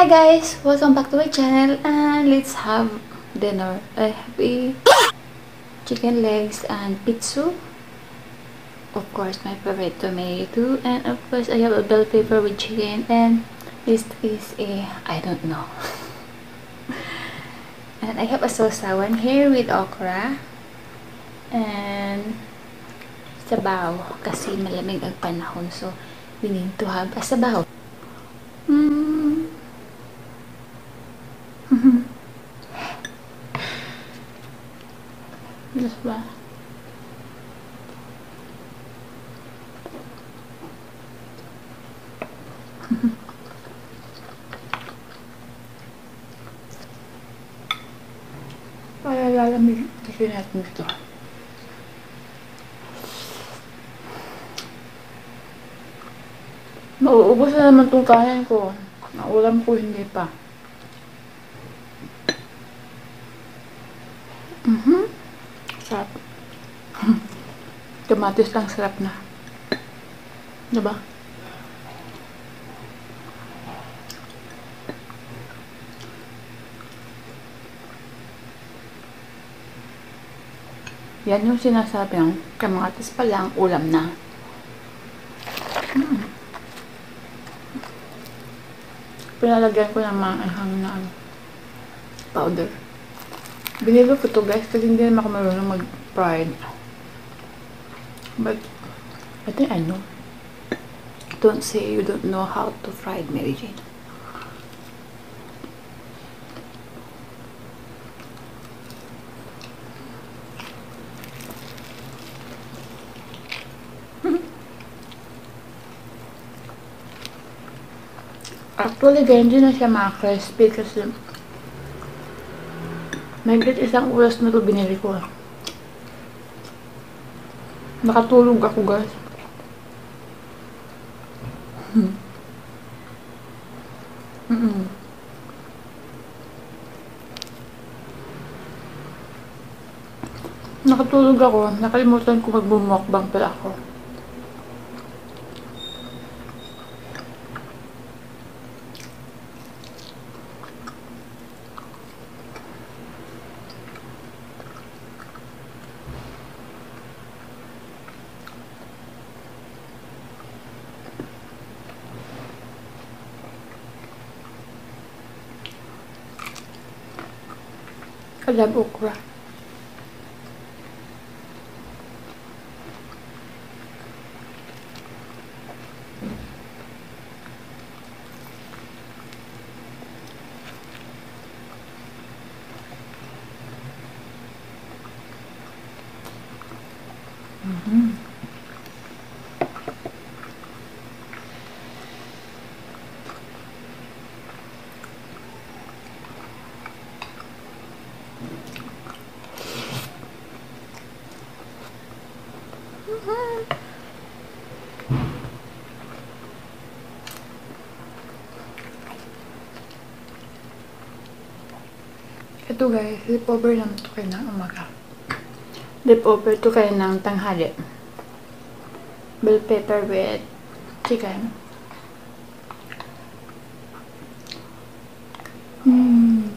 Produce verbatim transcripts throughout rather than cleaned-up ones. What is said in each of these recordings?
Hi guys! Welcome back to my channel and let's have dinner. I have a chicken legs and pizza. Of course, my favorite tomato, and of course, I have a bell pepper with chicken, and this is a, I don't know. And I have a sausawan here with okra and sabaw kasi malamig ang panahon, so we need to have a sabaw. Mm. Yes ba? Para lalamig kasi natin ito. Nauubos na naman itong kanin ko. Naulam ko hindi pa. Mm-hmm. Sarap. Kamatis lang sarap na. Diba? Yan yung sinasabi ng kamatis pa lang, ulam na. Mm. Pinalagyan ko ng mga anghang na powder. Binili ko to guys kasi hindi naman ako marunong mag-fried. But, I think I know. Don't say you don't know how to fry it, Mary Jane. Actually, ganyan din na siya mga crispy kasi may great isang oras na ito binili ko. Nakatulog ako guys. Hmm. Mm-mm. Nakatulog ako. Nakalimutan ko magbumukbang pala ako. I love okra. Mm-hmm. Ito guys, lip-over lang ito kayo ng umaga. Lip-over ito kayo ng tanghali. Bell pepper with chicken. Mm.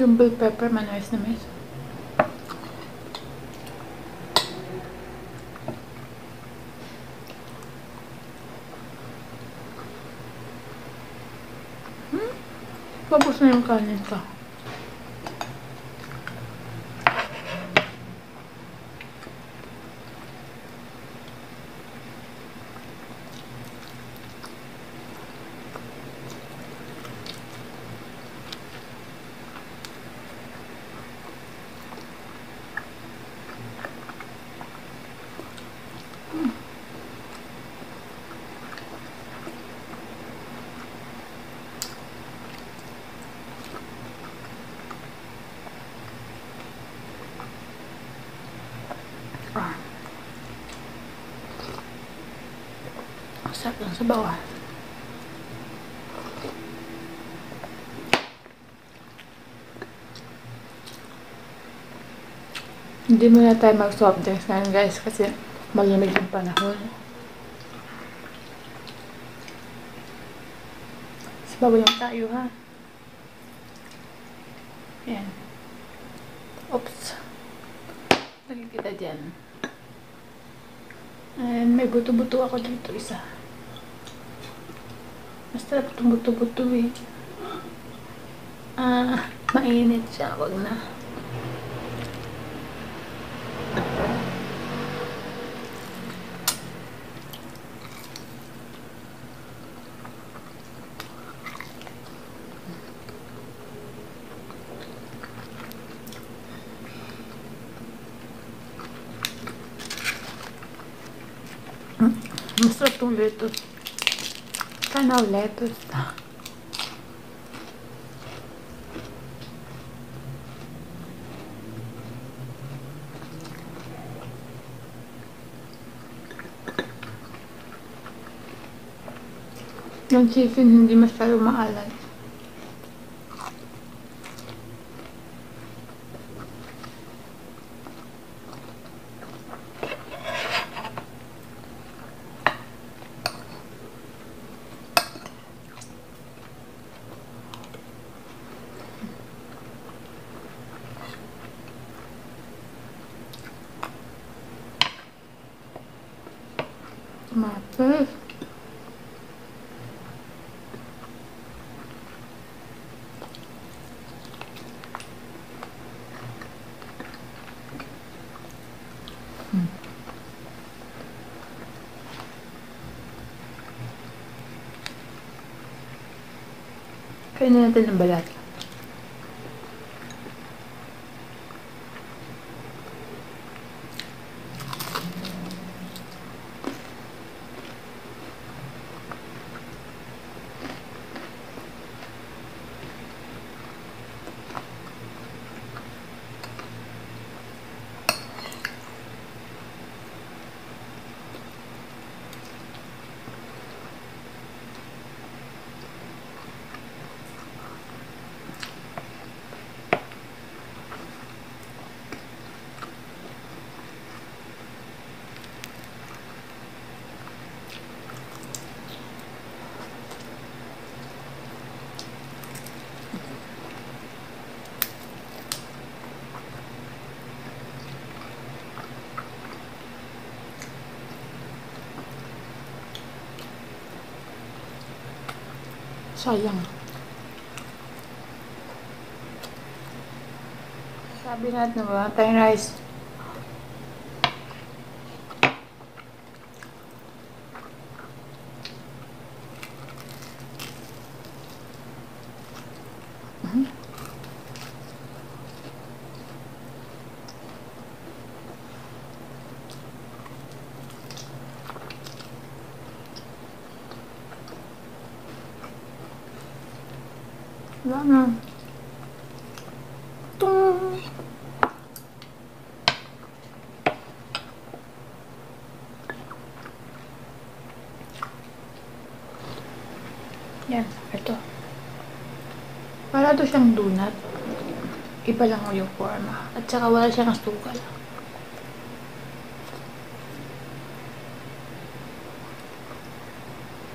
Yung bell pepper, manis na manis. Tapos na yung kanin ko. Sarap lang sa bawah. Hindi muna tayo mag-soft drinks ngayon guys kasi malamig yung panahon. Sabaw lang tayo ha. Ayan. Oops. Nagkikita dyan. And may buto-buto ako dito isa. Basta buto-buto-buto eh. Ah, mainit siya. Wag na. Masarap itong lettuce. Sana lettuce na. Yung chicken hindi masyado maalat. Matas. Hmm. Kain na natin ng balat. Sayang. Sabi natin ba, tayong rice. Mm-hmm. Wala na. Tung! Yan, ito. Para to siyang donut. Iba lang yung forma. At saka wala siyang asukal.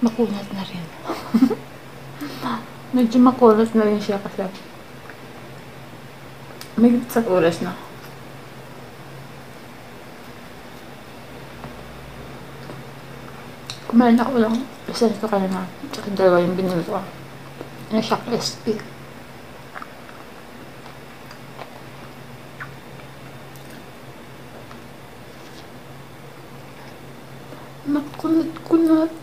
Makunat na rin. Medyo makulos na rin siya kasi may sa oras na. Kumain ako lang. Isa nito kanina. Tsaka dalawa yung binili ko. Yung shock S P. Makunat-kunat.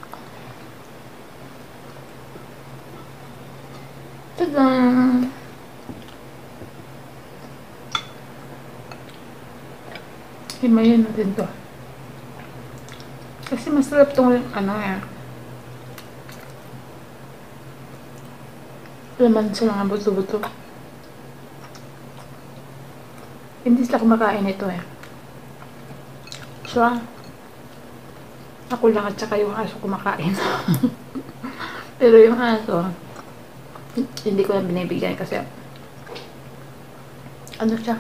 Tadam! Himayin natin to. Kasi masarap itong ano eh. Laman sa mga buto-buto. Hindi sila kumakain ito eh. So, ako lang at saka yung aso kumakain. Pero yung aso, hindi ko na binibigyan kasi ano siya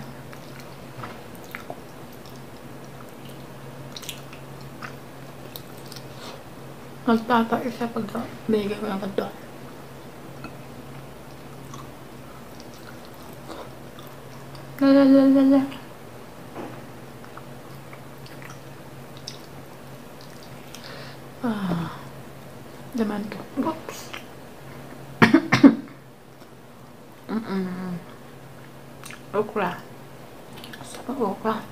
Nagtataisa pagka may higit ko ng kanto. Lalalala. Ah. Daman ko. Oops. Mm-mm. Okra. Sapa okra.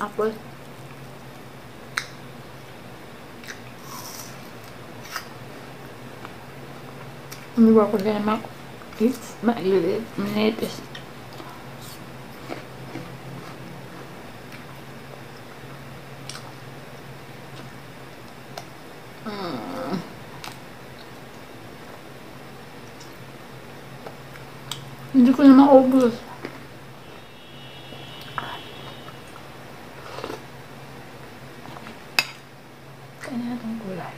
Apple. We work with them out. It's my little neighbors. Hindi ko na maubos. Kanya itong gulay.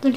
Thank